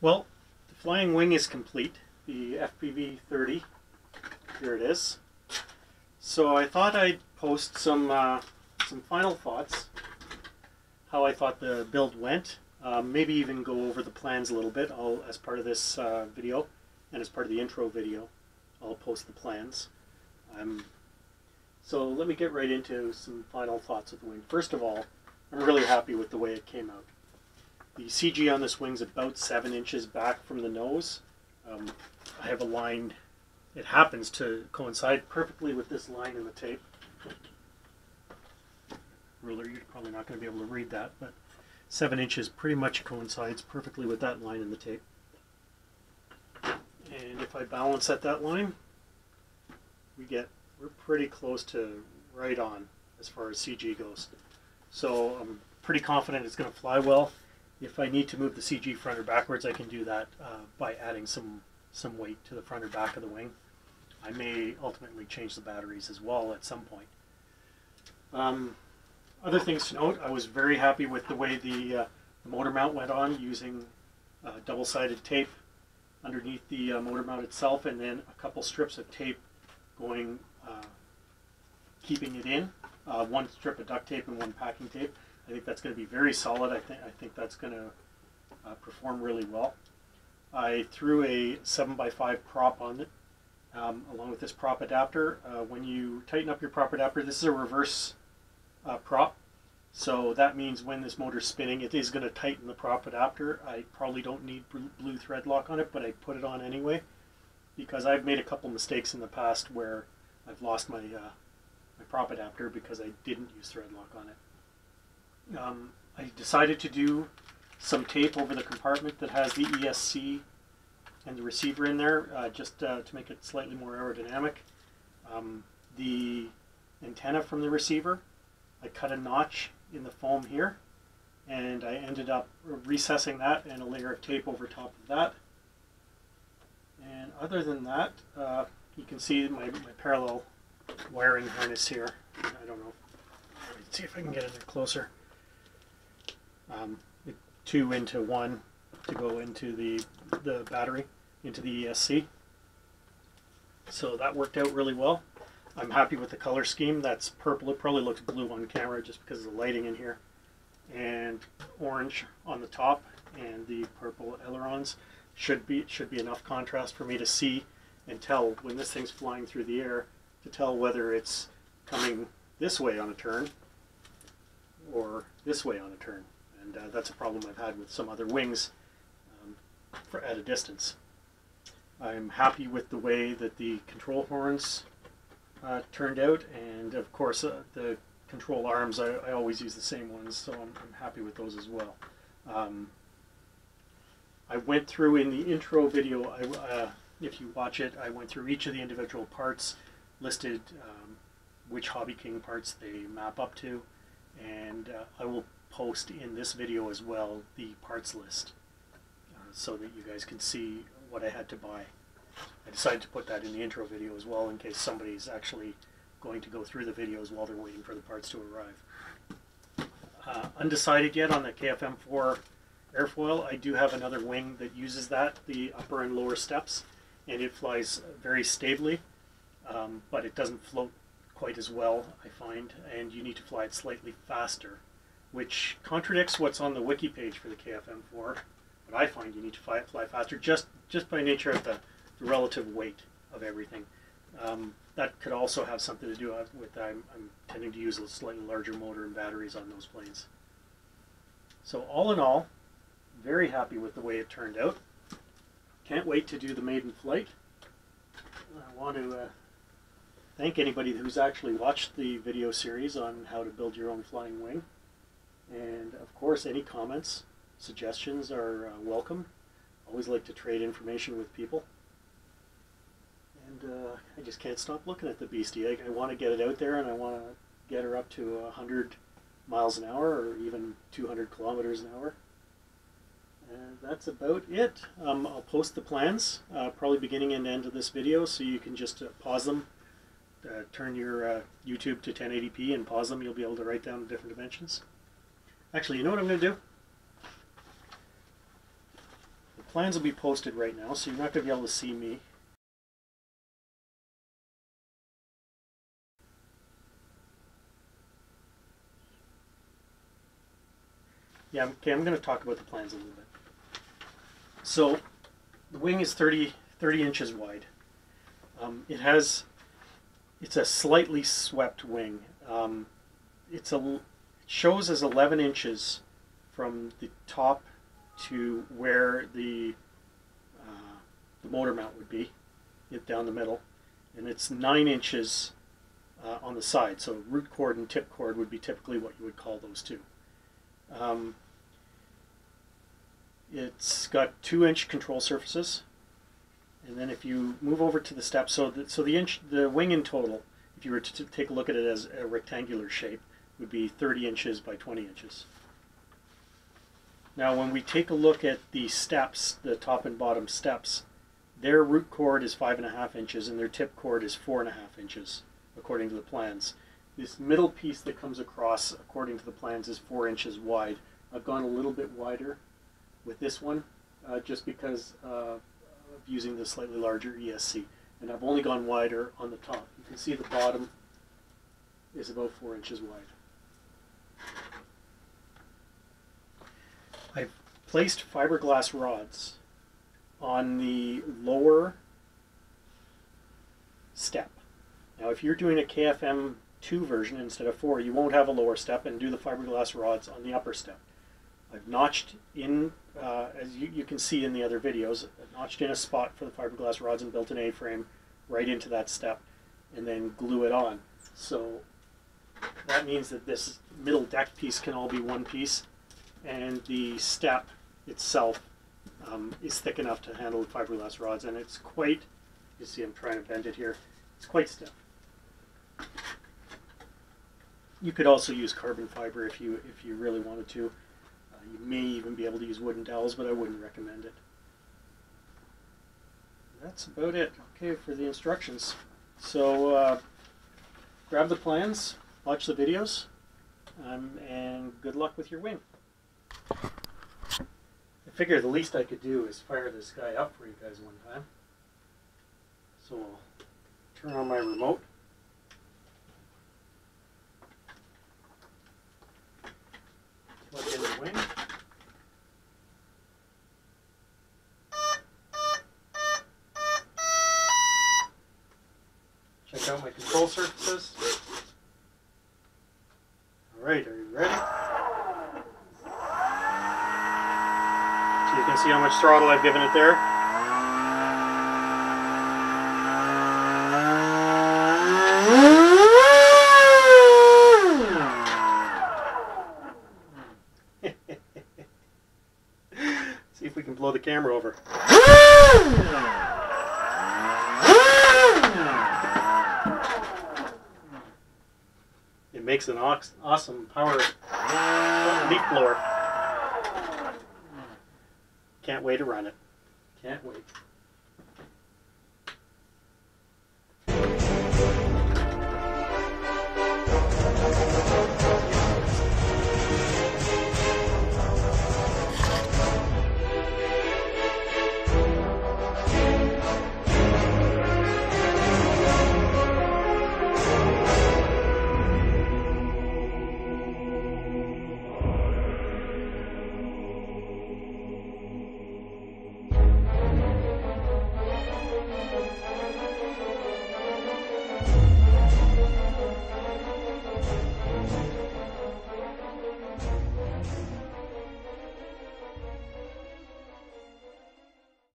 Well, the flying wing is complete. The FPV-30, here it is. So I thought I'd post some final thoughts, how I thought the build went, maybe even go over the plans a little bit. I'll, as part of this video and as part of the intro video, I'll post the plans. So let me get right into some final thoughts of the wing. First of all, I'm really happy with the way it came out. The CG on this wing's about 7 inches back from the nose. I have a line, it happens to coincide perfectly with this line in the tape. Ruler, you're probably not going to be able to read that, but 7 inches pretty much coincides perfectly with that line in the tape. And if I balance at that line, we're pretty close to right on as far as CG goes. So I'm pretty confident it's going to fly well. If I need to move the CG front or backwards, I can do that by adding some weight to the front or back of the wing. I may ultimately change the batteries as well at some point. Other things to note, I was very happy with the way the motor mount went on, using double-sided tape underneath the motor mount itself, and then a couple strips of tape going, keeping it in. One strip of duct tape and one packing tape. I think that's going to be very solid. I think that's going to perform really well. I threw a 7x5 prop on it, along with this prop adapter. When you tighten up your prop adapter, this is a reverse prop, so that means when this motor's spinning, it is going to tighten the prop adapter. I probably don't need blue thread lock on it, but I put it on anyway, because I've made a couple mistakes in the past where I've lost my, my prop adapter because I didn't use thread lock on it. I decided to do some tape over the compartment that has the ESC and the receiver in there, just to make it slightly more aerodynamic. The antenna from the receiver, I cut a notch in the foam here, and I ended up recessing that and a layer of tape over top of that. And other than that, you can see my parallel wiring harness here. I don't know. Let's see if I can get in there closer. 2 into 1 to go into the battery, into the ESC. So that worked out really well. I'm happy with the color scheme. That's purple. It probably looks blue on camera just because of the lighting in here. And orange on the top, and the purple ailerons. Should be enough contrast for me to see and tell when this thing's flying through the air, to tell whether it's coming this way on a turn or this way on a turn. And that's a problem I've had with some other wings at a distance. I'm happy with the way that the control horns turned out, and of course the control arms, I always use the same ones, so I'm happy with those as well. I went through in the intro video, if you watch it, I went through each of the individual parts, listed which Hobby King parts they map up to, and I will post in this video as well the parts list, so that you guys can see what I had to buy. I decided to put that in the intro video as well, in case somebody's actually going to go through the videos while they're waiting for the parts to arrive. Undecided yet on the KFM4 airfoil. I do have another wing that uses that, the upper and lower steps, and it flies very stably, but it doesn't float quite as well, I find, and you need to fly it slightly faster, which contradicts what's on the wiki page for the KFM4, but I find you need to fly faster just by nature of the relative weight of everything. That could also have something to do with I'm tending to use a slightly larger motor and batteries on those planes. So all in all, very happy with the way it turned out. Can't wait to do the maiden flight. I want to thank anybody who's actually watched the video series on how to build your own flying wing. And of course, any comments, suggestions are welcome. Always like to trade information with people. And I just can't stop looking at the beastie. I want to get it out there, and I want to get her up to 100 miles an hour, or even 200 kilometers an hour. And that's about it. I'll post the plans, probably beginning and end of this video, so you can just pause them, turn your YouTube to 1080p and pause them. You'll be able to write down the different dimensions. Actually, you know what I'm going to do? plans will be posted right now, so you're not going to be able to see me. Yeah, okay, I'm going to talk about the plans a little bit. So, the wing is 30 inches wide. It's a slightly swept wing. It shows as 11 inches from the top to where the motor mount would be, down the middle, and it's 9 inches on the side. So root cord and tip cord would be typically what you would call those two. It's got 2-inch control surfaces, and then if you move over to the step, the wing in total, if you were to take a look at it as a rectangular shape, would be 30 inches by 20 inches. Now when we take a look at the steps, the top and bottom steps, their root cord is 5.5 inches and their tip cord is 4.5 inches, according to the plans. This middle piece that comes across, according to the plans, is 4 inches wide. I've gone a little bit wider with this one, just because of using the slightly larger ESC. And I've only gone wider on the top. You can see the bottom is about 4 inches wide. I've placed fiberglass rods on the lower step. Now if you're doing a KFM2 version instead of 4, you won't have a lower step and do the fiberglass rods on the upper step. I've notched in, as you can see in the other videos, I've notched in a spot for the fiberglass rods and built an A-frame right into that step and then glue it on. So that means that this middle deck piece can all be one piece, and the step itself is thick enough to handle the fiberglass rods, and it's quite, you see I'm trying to bend it here, it's quite stiff. You could also use carbon fiber if you really wanted to. You may even be able to use wooden dowels, but I wouldn't recommend it. That's about it. Okay, for the instructions. So grab the plans, watch the videos, and good luck with your wing. I figure the least I could do is fire this guy up for you guys one time. So I'll turn on my remote. Plug in the wing. Check out my control surfaces. Alright, are you ready? So you can see how much throttle I've given it there. See if we can blow the camera over. It makes an awesome power leaf blower. Can't wait to run it. Can't wait.